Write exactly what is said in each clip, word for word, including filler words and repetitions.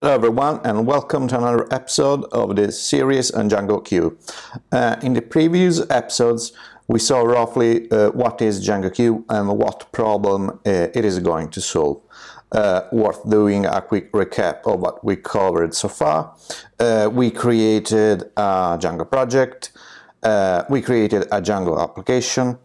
Hello everyone, and welcome to another episode of this series on Django Q. Uh, in the previous episodes we saw roughly uh, what is Django Q and what problem uh, it is going to solve. Uh, worth doing a quick recap of what we covered so far. Uh, we created a Django project, uh, we created a Django application,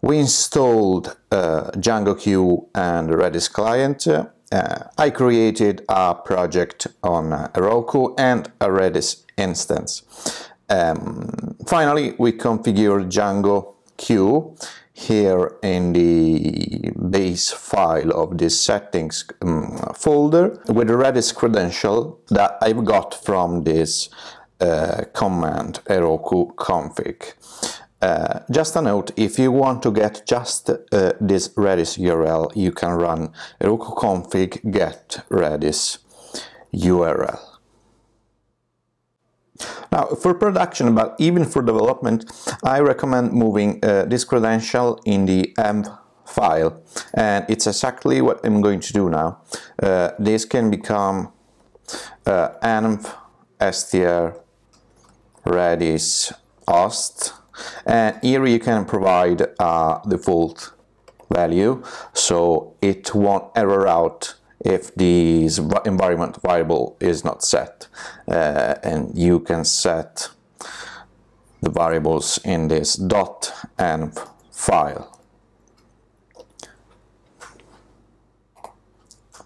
we installed uh, Django Q and Redis client, uh, Uh, I created a project on Heroku and a Redis instance. Um, finally, we configured Django Q here in the base file of this settings um, folder with a Redis credential that I've got from this uh, command Heroku config. Uh, just a note, if you want to get just uh, this Redis U R L, you can run Heroku config get Redis U R L. Now, for production, but even for development, I recommend moving uh, this credential in the env file, and it's exactly what I'm going to do now. Uh, this can become uh, env str Redis host. And here you can provide a default value, so it won't error out if the environment variable is not set. Uh, and you can set the variables in this .env file.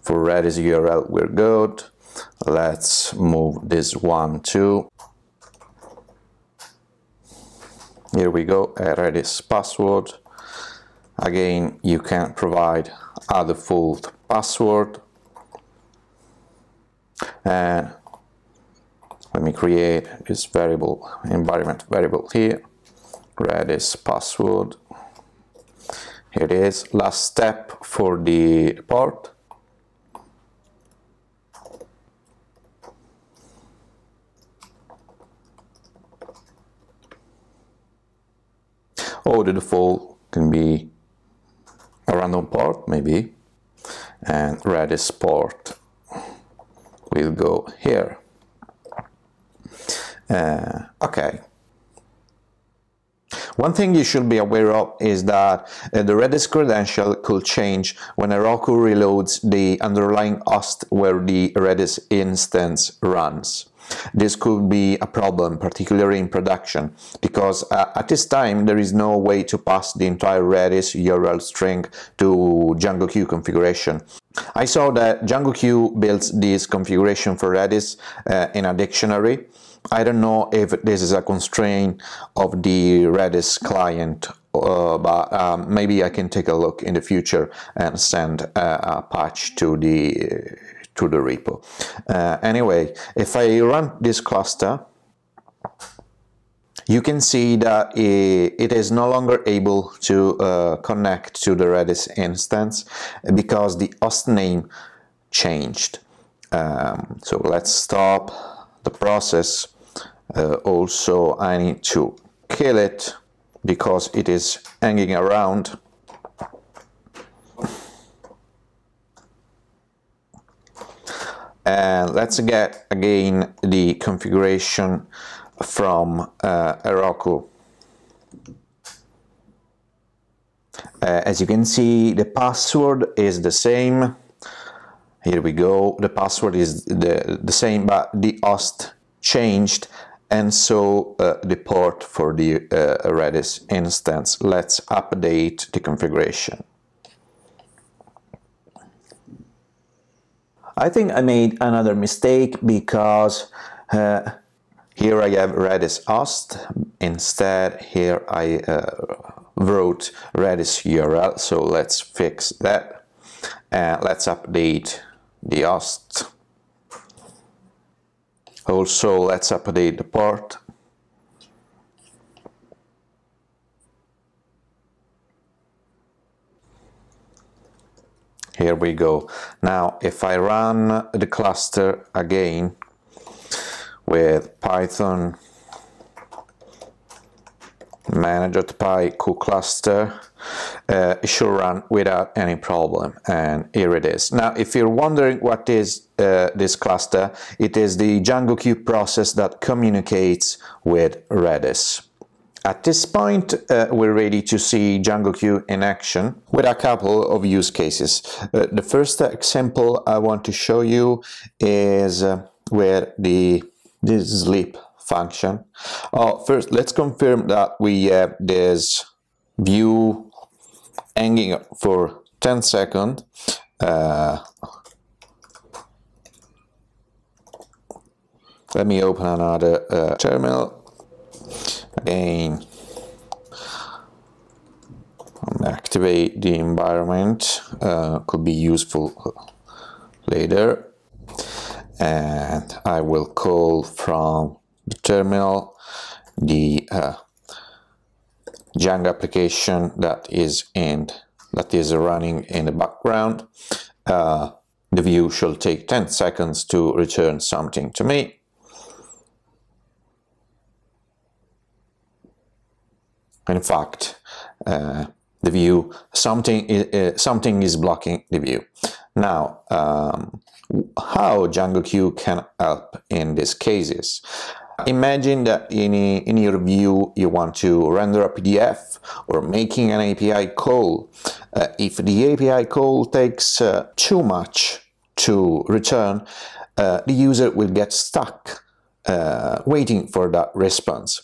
For Redis U R L, we're good. Let's move this one too. Here we go, Redis password. Again, you can provide a default password. And let me create this variable, environment variable here. Redis password. Here it is. Last step for the port. Oh, the default can be a random port, maybe, and Redis port will go here. Uh, okay. One thing you should be aware of is that uh, the Redis credential could change when Heroku reloads the underlying host where the Redis instance runs. This could be a problem, particularly in production, because uh, at this time there is no way to pass the entire Redis U R L string to Django Q configuration. I saw that Django Q builds this configuration for Redis uh, in a dictionary. I don't know if this is a constraint of the Redis client, uh, but um, maybe I can take a look in the future and send uh, a patch to the uh, to the repo. Uh, anyway, if I run this cluster, you can see that it is no longer able to uh, connect to the Redis instance because the host name changed. Um, so let's stop the process. Uh, also, I need to kill it because it is hanging around. And let's get again the configuration from uh, Heroku. Uh, as you can see, the password is the same. Here we go. The password is the, the same, but the host changed, and so uh, the port for the uh, Redis instance. Let's update the configuration. I think I made another mistake because uh, here I have Redis host. Instead, here I uh, wrote Redis U R L. So let's fix that. And let's update the host. Also, let's update the port. Here we go. Now, if I run the cluster again with python manage.py kucluster, uh, it should run without any problem. And here it is. Now, if you're wondering what is uh, this cluster, it is the Django queue process that communicates with Redis. At this point, uh, we're ready to see Django queue in action with a couple of use cases. Uh, the first example I want to show you is uh, where the this sleep function. Oh, first, let's confirm that we have this view hanging for ten seconds. Uh, let me open another uh, terminal. Again, activate the environment, uh, could be useful later. And I will call from the terminal the uh, Django application that is in that is running in the background. Uh, the view shall take ten seconds to return something to me. In fact, uh, the view something uh, something is blocking the view. Now, um, how Django queue can help in these cases? Imagine that in in your view you want to render a P D F or making an A P I call. Uh, if the A P I call takes uh, too much to return, uh, the user will get stuck uh, waiting for that response.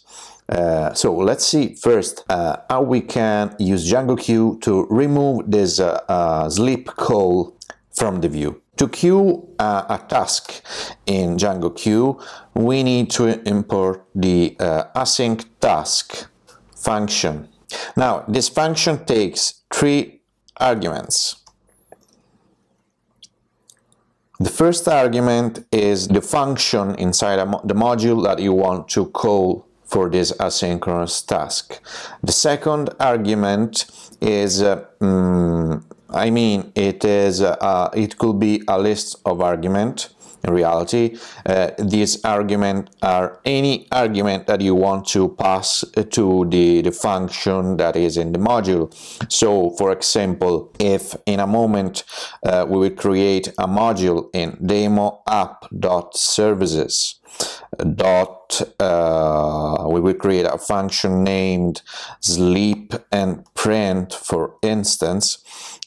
Uh, so let's see first uh, how we can use Django queue to remove this uh, uh, sleep call from the view. To queue uh, a task in Django queue, we need to import the uh, async task function. Now, this function takes three arguments. The first argument is the function inside a mo- the module that you want to call for this asynchronous task. The second argument is, uh, mm, I mean, it is, uh, it could be a list of argument. In reality, uh, these argument are any argument that you want to pass to the, the function that is in the module. So, for example, if in a moment uh, we will create a module in demo app.services. Dot, uh, we will create a function named sleep and print, for instance.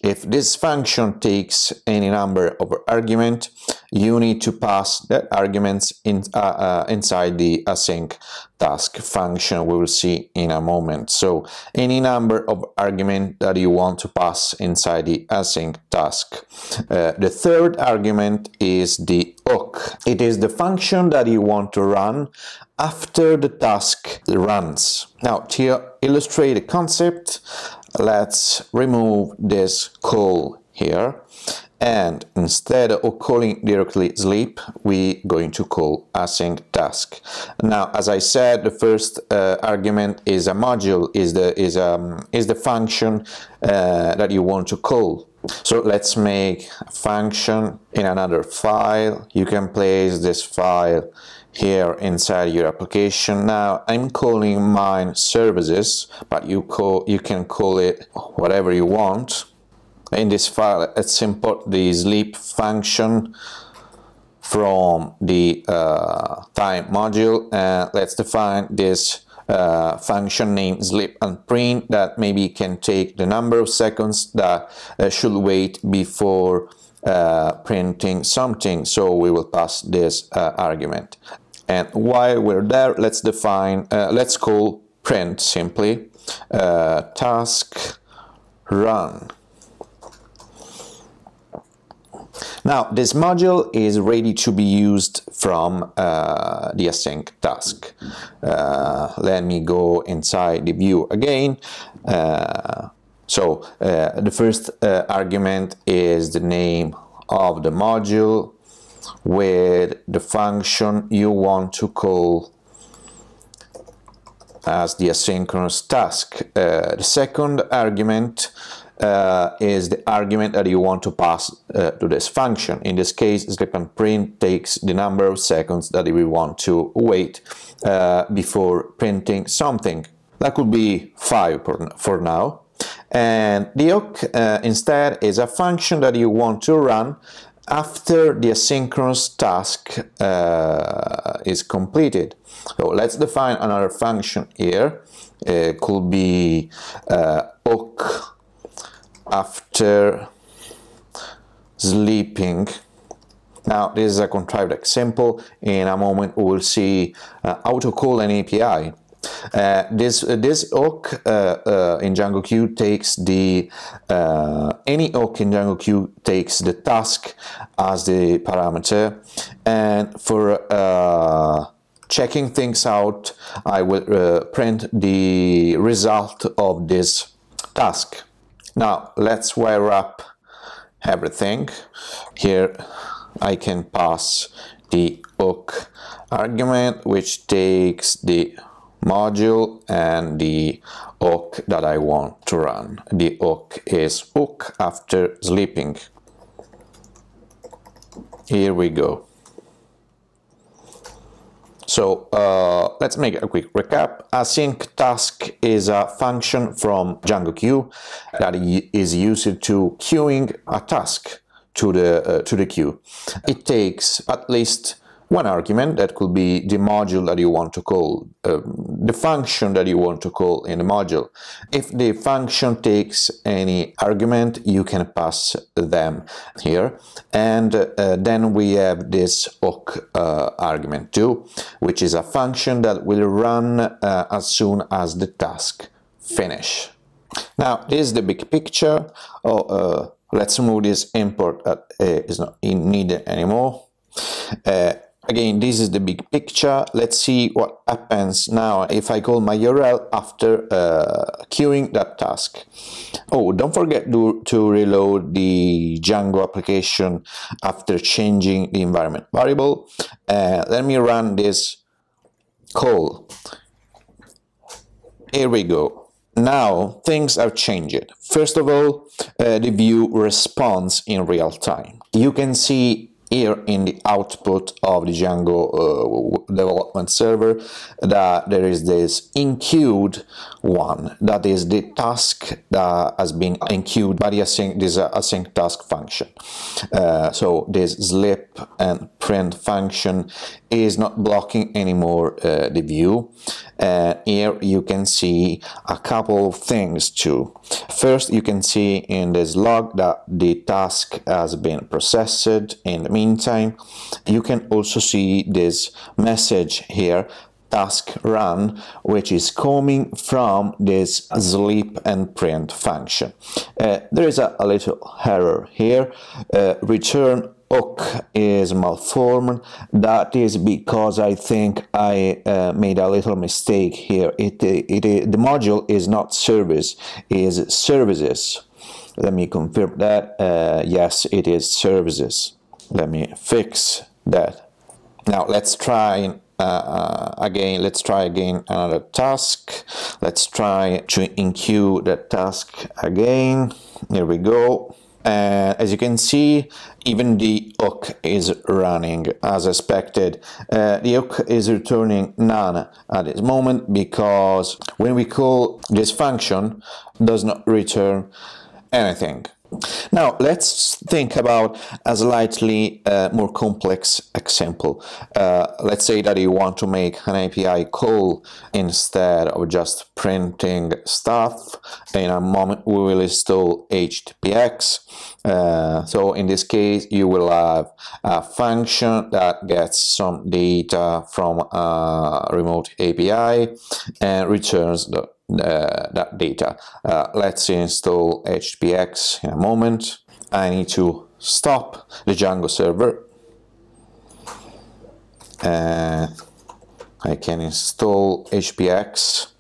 If this function takes any number of argument, you need to pass the arguments in, uh, uh, inside the async task function we will see in a moment. So any number of argument that you want to pass inside the async task. Uh, the third argument is the hook. It is the function that you want to run after the task runs. Now, to illustrate the concept, let's remove this call here, and instead of calling directly sleep, we're going to call async task. Now, as I said, the first uh, argument is a module, is the is um is the function uh, that you want to call. So let's make a function in another file. You can place this file here inside your application. Now, I'm calling mine services, but you call you can call it whatever you want. In this file, let's import the sleep function from the uh, time module, and let's define this uh, function named sleep and print that maybe can take the number of seconds that uh, should wait before uh, printing something. So we will pass this uh, argument, and while we're there, let's define uh, let's call print simply uh, task run. Now, this module is ready to be used from uh, the async task. Uh, let me go inside the view again. Uh, so uh, the first uh, argument is the name of the module with the function you want to call as the asynchronous task. Uh, the second argument Uh, is the argument that you want to pass uh, to this function. In this case, sleep and print takes the number of seconds that we want to wait uh, before printing something. That could be five for, for now. And the hook uh, instead is a function that you want to run after the asynchronous task uh, is completed. So let's define another function here. It could be uh, hook after sleeping. Now this is a contrived example. In a moment we will see uh, how to call an A P I. Uh, this uh, this hook uh, uh, in Django Q takes the uh, any hook in Django Q takes the task as the parameter, and for uh, checking things out, I will uh, print the result of this task. Now let's wire up everything. Here I can pass the hook argument, which takes the module and the hook that I want to run. The hook is hook after sleeping. Here we go. So uh, let's make a quick recap. Async task is a function from Django Q that is used to queuing a task to the uh, to the queue. It takes at least one argument, that could be the module that you want to call, uh, the function that you want to call in the module. If the function takes any argument, you can pass them here. And uh, then we have this hook uh, argument too, which is a function that will run uh, as soon as the task finish. Now, this is the big picture. Oh, uh, let's move this import that uh, is not needed anymore. Uh, Again, this is the big picture. Let's see what happens now if I call my U R L after uh, queuing that task. Oh, don't forget to, to reload the Django application after changing the environment variable. Uh, let me run this call. Here we go. Now things have changed. First of all, uh, the view responds in real time. You can see here in the output of the Django uh, development server that there is this enqueued one, that is the task that has been enqueued by the async, this async task function. Uh, so this sleep and print function is not blocking anymore uh, the view. Uh, here you can see a couple of things too. First, you can see in this log that the task has been processed. In the meantime, you can also see this message here, task run, which is coming from this sleep and print function. Uh, there is a, a little error here. Uh, return hook is malformed. That is because I think I uh, made a little mistake here. It, it, it the module is not service, it is services. Let me confirm that. Uh, yes, it is services. Let me fix that. Now let's try uh, again. Let's try again another task. Let's try to enqueue the task again. Here we go. Uh, as you can see, even the hook is running as expected. Uh, the hook is returning none at this moment because when we call this function, it does not return anything. Now let's think about a slightly uh, more complex example. Uh, let's say that you want to make an A P I call instead of just printing stuff. In a moment we will install H T T P X. Uh, so in this case you will have a function that gets some data from a remote A P I and returns the Uh, that data. Uh, let's install H T T P X in a moment. I need to stop the Django server. Uh, I can install H T T P X.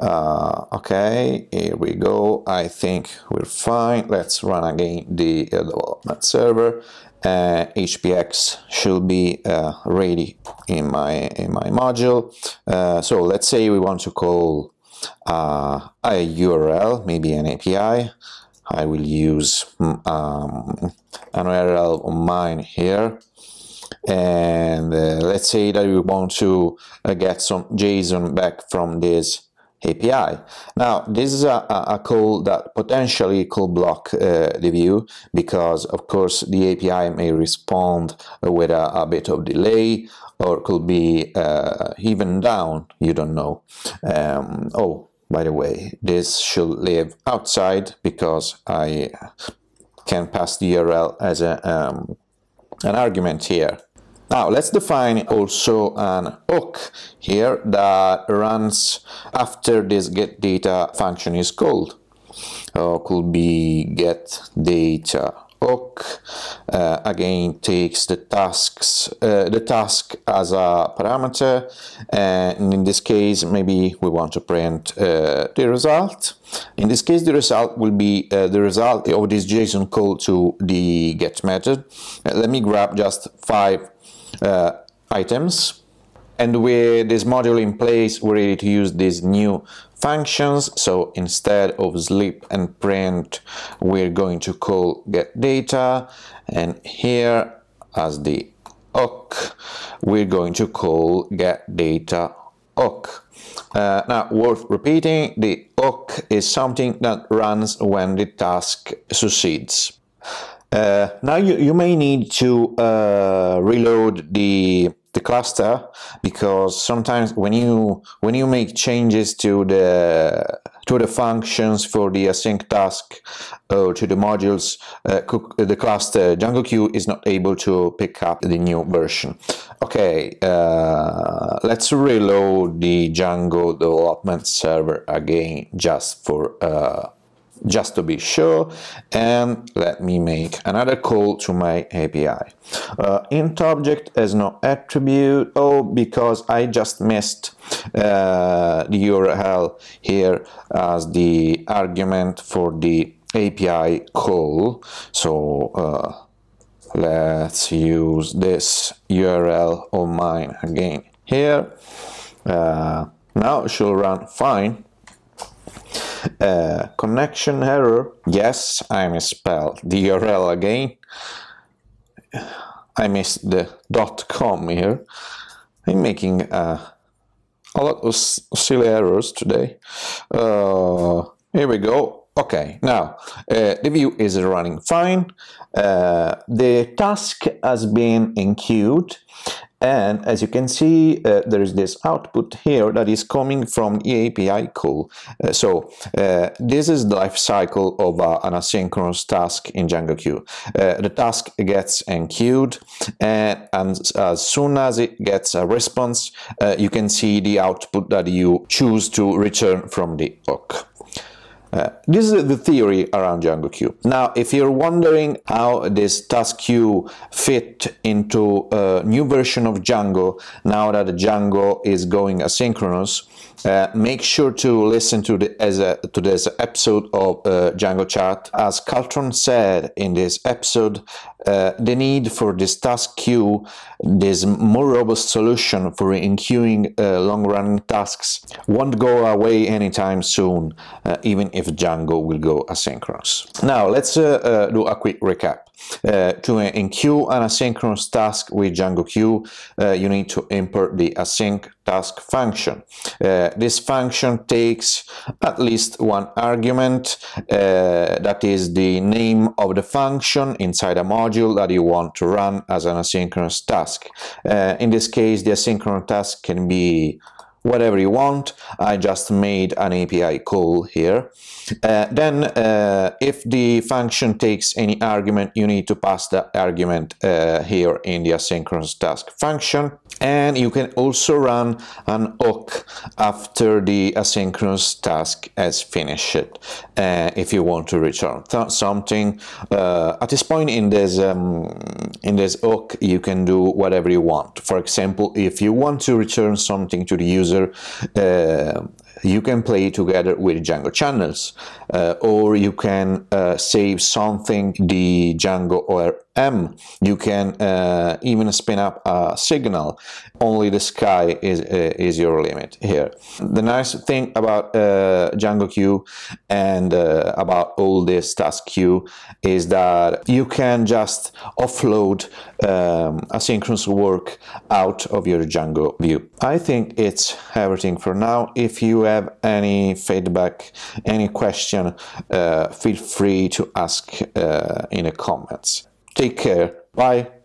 Uh, okay, here we go. I think we're fine. Let's run again the uh, development server. Uh, H T T P X should be uh, ready in my in my module. Uh, so let's say we want to call uh, a U R L, maybe an A P I. I will use um, an U R L of mine here, and uh, let's say that we want to uh, get some JSON back from this A P I. Now, this is a, a call that potentially could block uh, the view, because of course the A P I may respond with a, a bit of delay, or could be uh, even down, you don't know. Um, oh, by the way, this should live outside, because I can pass the U R L as a, um, an argument here. Now let's define also an hook here that runs after this get data function is called, or could be get data hook. Uh, again, takes the tasks uh, the task as a parameter, and in this case maybe we want to print uh, the result. In this case, the result will be uh, the result of this JSON call to the get method. Uh, let me grab just five Uh, items, and with this module in place we're ready to use these new functions. So instead of sleep and print, we're going to call get data, and here as the hook we're going to call get data hook. Uh, now, worth repeating, the hook is something that runs when the task succeeds. Uh, now you, you may need to uh, reload the the cluster, because sometimes when you when you make changes to the to the functions for the async task or to the modules, uh, the cluster Django Q is not able to pick up the new version. Okay, uh, let's reload the Django development server again, just for. Uh, just to be sure, and let me make another call to my A P I. Uh, int object has no attribute, oh, because I just missed uh, the U R L here as the argument for the A P I call. So uh, let's use this U R L of mine again here. Uh, now it should run fine. Uh, connection error, yes, I misspelled the U R L again. I missed the .com here. I'm making uh, a lot of silly errors today. Uh, here we go. Okay, now uh, the view is running fine. Uh, the task has been enqueued, and as you can see, uh, there is this output here that is coming from the A P I call. Uh, so uh, this is the life cycle of uh, an asynchronous task in Django Q. Uh, the task gets enqueued, and, and as soon as it gets a response, uh, you can see the output that you choose to return from the hook. Uh, this is the theory around Django Q. Now, if you're wondering how this task queue fit into a new version of Django, now that Django is going asynchronous, uh, make sure to listen to, the, as a, to this episode of uh, Django Chat. As Caltron said in this episode, uh, the need for this task queue, this more robust solution for enqueuing uh, long-running tasks, won't go away anytime soon, uh, even if if Django will go asynchronous. Now let's uh, uh, do a quick recap. Uh, to enqueue an asynchronous task with Django Q, uh, you need to import the async task function. Uh, this function takes at least one argument, uh, that is the name of the function inside a module that you want to run as an asynchronous task. Uh, in this case, the asynchronous task can be whatever you want. I just made an A P I call here. Uh, then uh, if the function takes any argument, you need to pass that argument uh, here in the asynchronous task function. And you can also run an hook after the asynchronous task has finished uh, if you want to return something. Uh, at this point in this, um, in this hook, you can do whatever you want. For example, if you want to return something to the user, Uh, you can play together with Django channels, uh, or you can uh, save something the Django M, you can uh, even spin up a signal. Only the sky is uh, is your limit here. The nice thing about uh, Django queue and uh, about all this task queue is that you can just offload um, asynchronous work out of your Django view. I think it's everything for now. If you have any feedback, any question, uh, feel free to ask uh, in the comments. Take care. Bye.